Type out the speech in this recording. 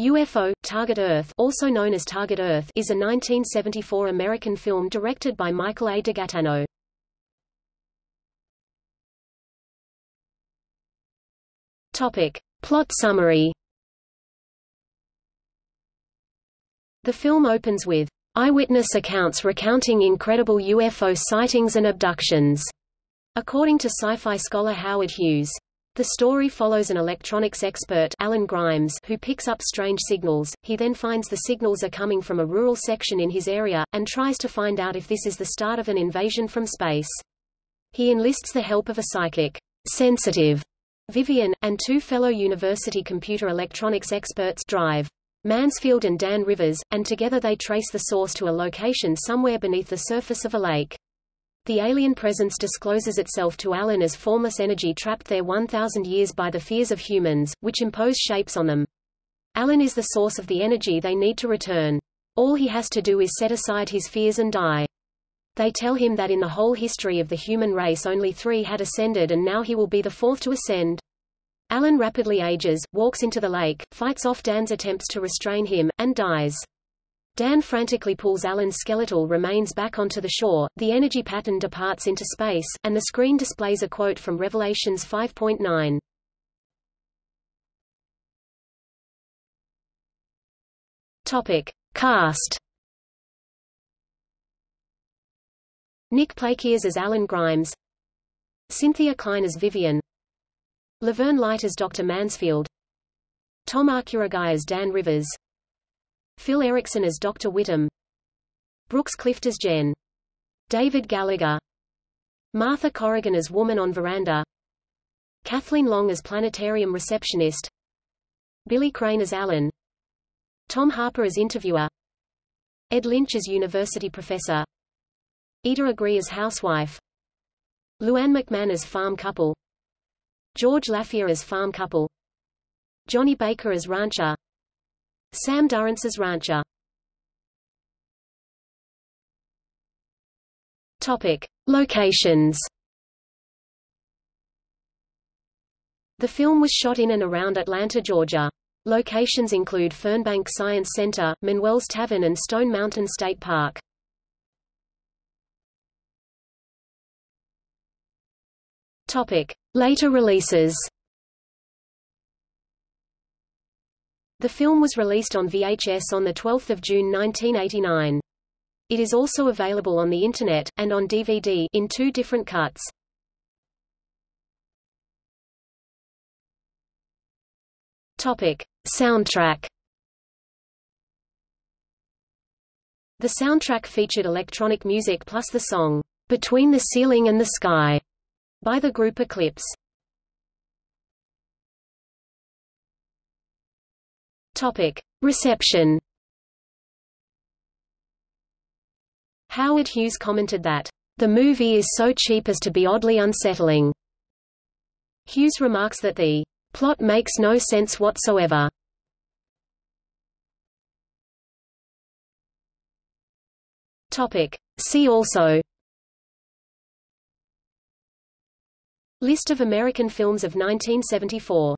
UFO: Target Earth, also known as Target Earth, is a 1974 American film directed by Michael A. DeGaetano. Topic: Plot summary. The film opens with eyewitness accounts recounting incredible UFO sightings and abductions, according to sci-fi scholar Howard Hughes. The story follows an electronics expert, Alan Grimes, who picks up strange signals. He then finds the signals are coming from a rural section in his area, and tries to find out if this is the start of an invasion from space. He enlists the help of a psychic, sensitive Vivian, and two fellow university computer electronics experts, Clive Mansfield and Dan Rivers, and together they trace the source to a location somewhere beneath the surface of a lake. The alien presence discloses itself to Alan as formless energy trapped there 1,000 years by the fears of humans, which impose shapes on them. Alan is the source of the energy they need to return. All he has to do is set aside his fears and die. They tell him that in the whole history of the human race only 3 had ascended, and now he will be the 4th to ascend. Alan rapidly ages, walks into the lake, fights off Dan's attempts to restrain him, and dies. Dan frantically pulls Alan's skeletal remains back onto the shore. The energy pattern departs into space, and the screen displays a quote from Revelations 5.9. Topic: Cast. Nick Plakiers as Alan Grimes, Cynthia Klein as Vivian, Laverne Light as Dr. Mansfield, Tom Arcuragai as Dan Rivers, Phil Erickson as Dr. Whittam, Brooks Clift as Jen, David Gallagher, Martha Corrigan as Woman on Veranda, Kathleen Long as Planetarium Receptionist, Billy Crane as Alan, Tom Harper as Interviewer, Ed Lynch as University Professor, Ida Agree as Housewife, Luann McMahon as Farm Couple, George Laffier as Farm Couple, Johnny Baker as Rancher, Sam Durrance as Rancher. Topic: Locations. The film was shot in and around Atlanta, Georgia. Locations include Fernbank Science Center, Manuel's Tavern, and Stone Mountain State Park. Topic: Later releases. The film was released on VHS on 12 June 1989. It is also available on the Internet, and on DVD, in 2 different cuts. Topic: Soundtrack. The soundtrack featured electronic music plus the song, "Between the Ceiling and the Sky," by the group Eclipse. Reception. Howard Hughes commented that, "The movie is so cheap as to be oddly unsettling." Hughes remarks that the "plot makes no sense whatsoever." See also: List of American films of 1974.